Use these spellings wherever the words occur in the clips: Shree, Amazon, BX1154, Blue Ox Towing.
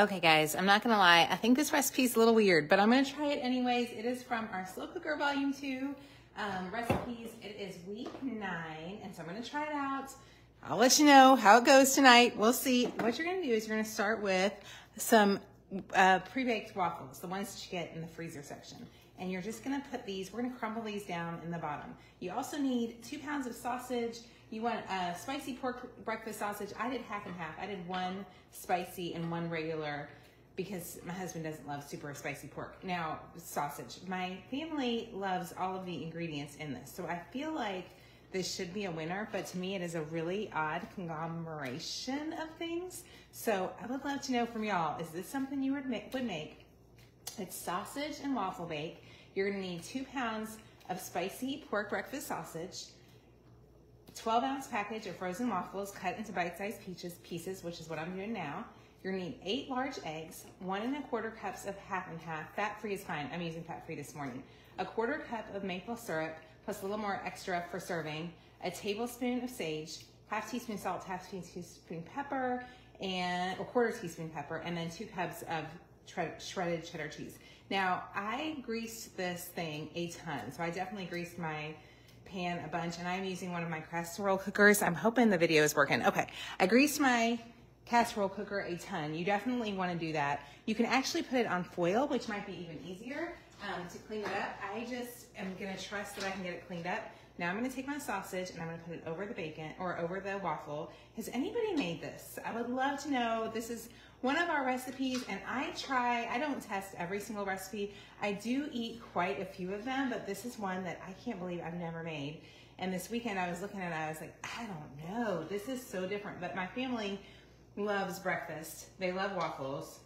Okay guys, I'm not gonna lie, I think this recipe's a little weird, but I'm gonna try it anyways. It is from our Slow Cooker Volume 2 recipes. It is week 9, and so I'm gonna try it out. I'll let you know how it goes tonight. We'll see. What you're gonna do is you're gonna start with some pre-baked waffles, the ones that you get in the freezer section. And you're just gonna put these, we're gonna crumble these down in the bottom. You also need 2 pounds of sausage. You want a spicy pork breakfast sausage. I did half and half. I did one spicy and one regular because my husband doesn't love super spicy pork. Now, sausage. My family loves all of the ingredients in this. So I feel like this should be a winner, but to me it is a really odd conglomeration of things. So I would love to know from y'all, is this something you would make? It's sausage and waffle bake. You're gonna need 2 pounds of spicy pork breakfast sausage, 12-ounce package of frozen waffles cut into bite-sized pieces, which is what I'm doing now. You're gonna need 8 large eggs, 1 1/4 cups of half and half. Fat-free is fine, I'm using fat-free this morning. 1/4 cup of maple syrup, plus a little more extra for serving, a tablespoon of sage, half teaspoon salt, half teaspoon pepper, and a 1/4 teaspoon pepper, and then 2 cups of shredded cheddar cheese. Now, I greased this thing a ton, so I definitely greased my pan a bunch, and I'm using one of my casserole cookers. I'm hoping the video is working. Okay, I greased my casserole cooker a ton. You definitely want to do that. You can actually put it on foil, which might be even easier to clean it up. I just am going to trust that I can get it cleaned up. Now I'm going to take my sausage and I'm going to put it over the bacon or over the waffle. Has anybody made this? I would love to know. This is one of our recipes, and I don't test every single recipe. I do eat quite a few of them, but this is one that I can't believe I've never made. And this weekend I was looking at it, I was like, I don't know, this is so different. But my family loves breakfast. They love waffles,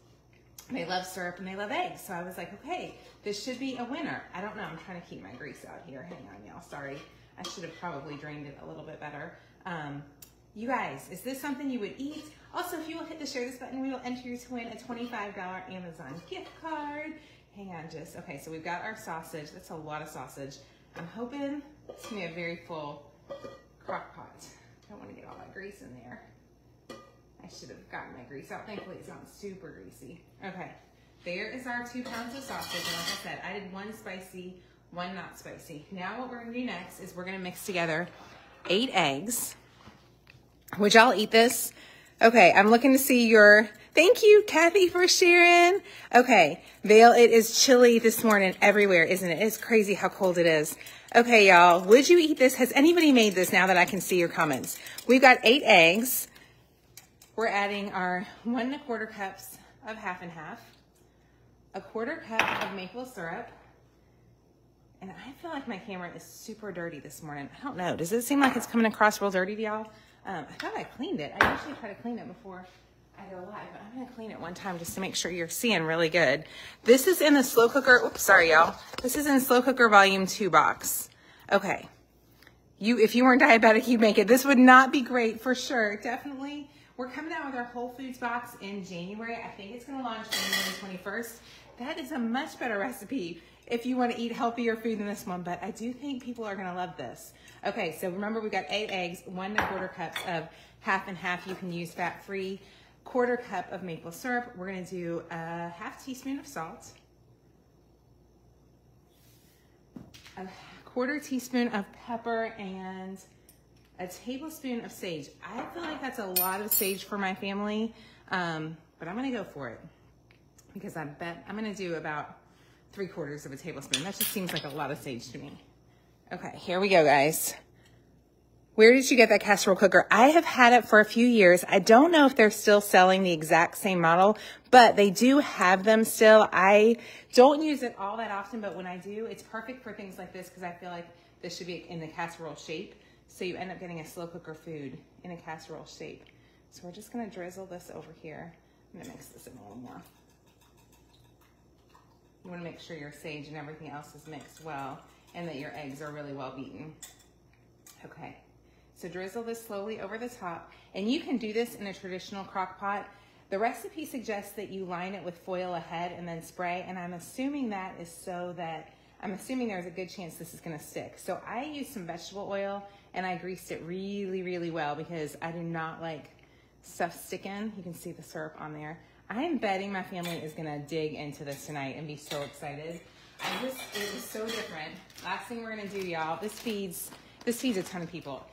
they love syrup, and they love eggs. So I was like, okay, this should be a winner. I don't know, I'm trying to keep my grease out here. Hang on, y'all, sorry. I should have probably drained it a little bit better. You guys, is this something you would eat? Also, if you will hit the share this button, we will enter you to win a $25 Amazon gift card. Hang on just, okay, so we've got our sausage. That's a lot of sausage. I'm hoping it's gonna be a very full crock pot. I don't wanna get all my grease in there. I should have gotten my grease out. Thankfully, it's not super greasy. Okay, there is our 2 pounds of sausage. And like I said, I did one spicy, one not spicy. Now what we're gonna do next is we're gonna mix together 8 eggs. Would y'all eat this? Okay, I'm looking to see your, thank you, Kathy, for sharing. Okay, Vale, it is chilly this morning everywhere, isn't it? It's crazy how cold it is. Okay, y'all, would you eat this? Has anybody made this now that I can see your comments? We've got 8 eggs. We're adding our 1 1/4 cups of half and half, 1/4 cup of maple syrup, and I feel like my camera is super dirty this morning. I don't know, does it seem like it's coming across real dirty to y'all? I thought I cleaned it. I usually try to clean it before I go live, but I'm gonna clean it one time just to make sure you're seeing really good. This is in the slow cooker, oops, sorry y'all. This is in Slow Cooker Volume 2 box. Okay, if you weren't diabetic, you'd make it. This would not be great for sure, definitely. We're coming out with our Whole Foods box in January. I think it's gonna launch January 21st. That is a much better recipe if you want to eat healthier food than this one, but I do think people are going to love this. Okay, so remember we got 8 eggs, 1 1/4 cups of half and half. You can use fat-free, 1/4 cup of maple syrup. We're going to do a 1/2 teaspoon of salt, a 1/4 teaspoon of pepper, and a tablespoon of sage. I feel like that's a lot of sage for my family, but I'm going to go for it because I bet I'm going to do about 3/4 of a tablespoon. That just seems like a lot of sage to me. Okay, here we go, guys. Where did you get that casserole cooker? I have had it for a few years. I don't know if they're still selling the exact same model, but they do have them still. I don't use it all that often, but when I do, it's perfect for things like this because I feel like this should be in the casserole shape. So you end up getting a slow cooker food in a casserole shape. So we're just gonna drizzle this over here. I'm gonna mix this in a little more. You want to make sure your sage and everything else is mixed well and that your eggs are really well beaten. Okay, so drizzle this slowly over the top, and you can do this in a traditional crock pot. The recipe suggests that you line it with foil ahead and then spray, and I'm assuming that is so that I'm assuming there's a good chance this is going to stick. So I used some vegetable oil and I greased it really, really well because I do not like stuff sticking. You can see the syrup on there. I'm betting my family is gonna dig into this tonight and be so excited. It was so different. Last thing we're gonna do, y'all, this feeds a ton of people,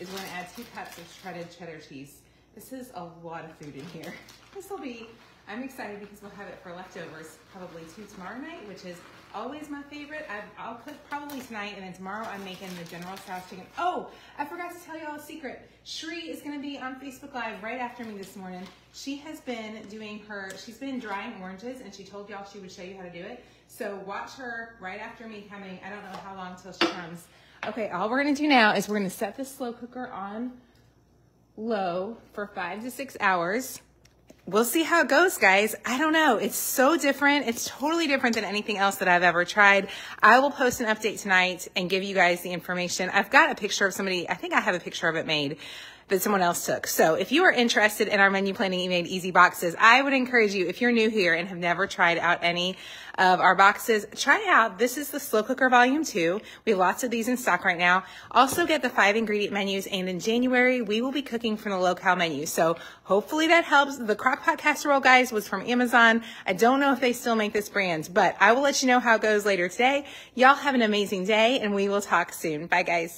is we're gonna add 2 cups of shredded cheddar cheese. This is a lot of food in here. This will be, I'm excited because we'll have it for leftovers probably too tomorrow night, which is always my favorite. I'll cook probably tonight, and then tomorrow I'm making the General Tso's chicken. Oh, I forgot to tell y'all a secret. Shree is gonna be on Facebook Live right after me this morning. She has been doing her, she's been drying oranges, and she told y'all she would show you how to do it. So watch her right after me coming. I don't know how long till she comes. Okay, all we're gonna do now is we're gonna set this slow cooker on low for 5 to 6 hours. We'll see how it goes, guys. I don't know. It's so different. It's totally different than anything else that I've ever tried. I will post an update tonight and give you guys the information. I've got a picture of somebody. I think I have a picture of it made that someone else took. So if you are interested in our menu planning made easy boxes, I would encourage you, if you're new here and have never tried out any of our boxes, try it out. This is the Slow Cooker Volume 2. We have lots of these in stock right now. Also get the 5 ingredient menus, and in January, we will be cooking from the low-cal menu. So hopefully that helps. The crockpot casserole, guys, was from Amazon. I don't know if they still make this brand, but I will let you know how it goes later today. Y'all have an amazing day, and we will talk soon. Bye, guys.